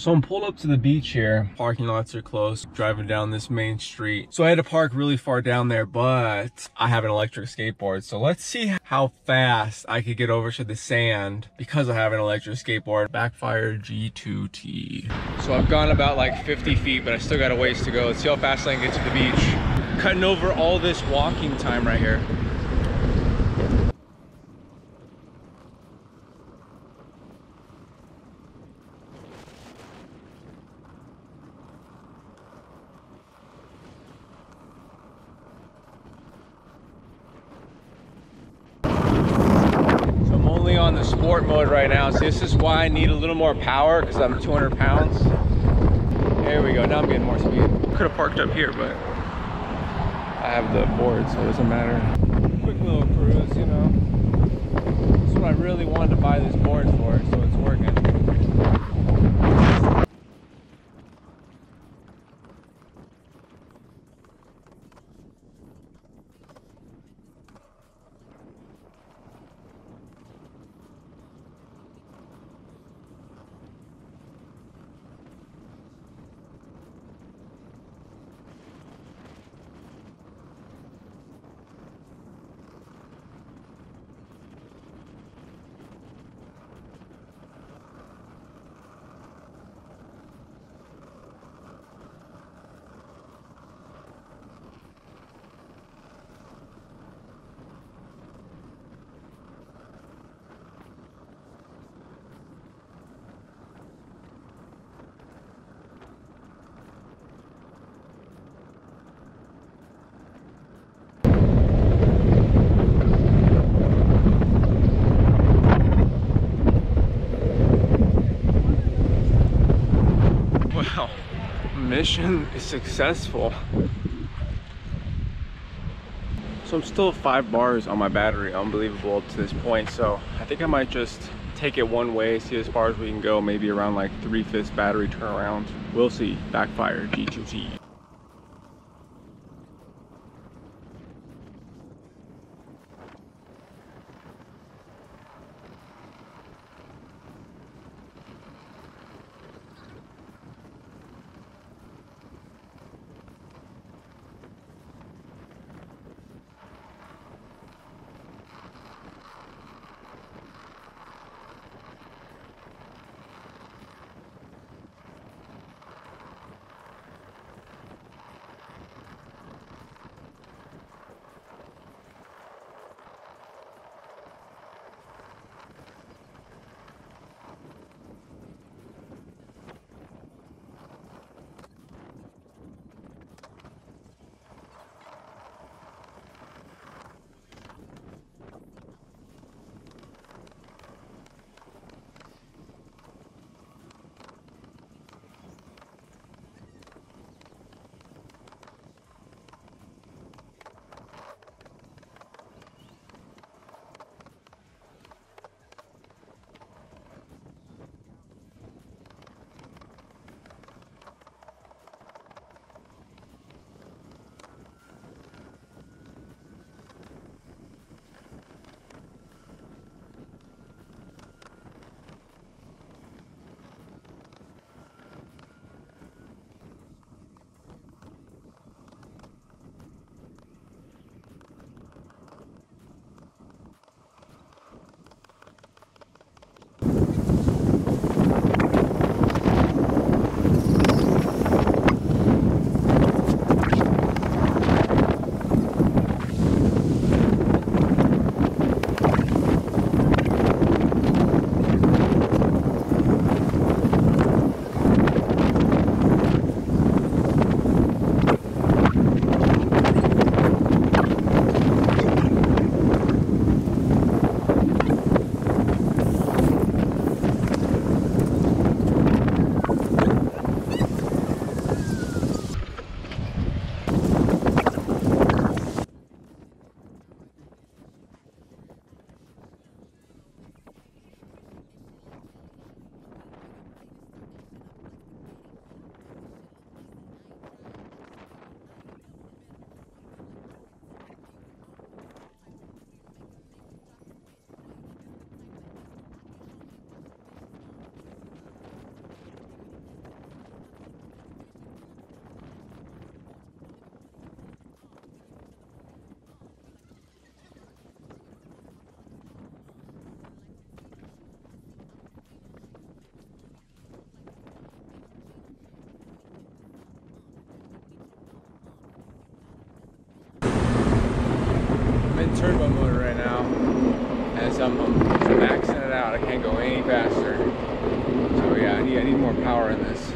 So I'm pulled up to the beach here. Parking lots are close. Driving down this main street. So I had to park really far down there, but I have an electric skateboard. So let's see how fast I could get over to the sand because I have an electric skateboard. Backfire G2T. So I've gone about like 50 feet, but I still got a ways to go. Let's see how fast I can get to the beach. Cutting over all this walking time right here. On the sport mode right now, so this is why I need a little more power because I'm 200 pounds. There we go, now I'm getting more speed. Could have parked up here, but I have the board, so it doesn't matter. Quick little cruise, you know. That's what I really wanted to buy this board for, so it's working. Mission is successful. So I'm still 5 bars on my battery, unbelievable up to this point. So I think I might just take it one way, see as far as we can go, maybe around like 3/5 battery turnaround. We'll see. Backfire G2T. I'm in turbo mode right now, as I'm maxing it out. I can't go any faster. So yeah, I need more power in this.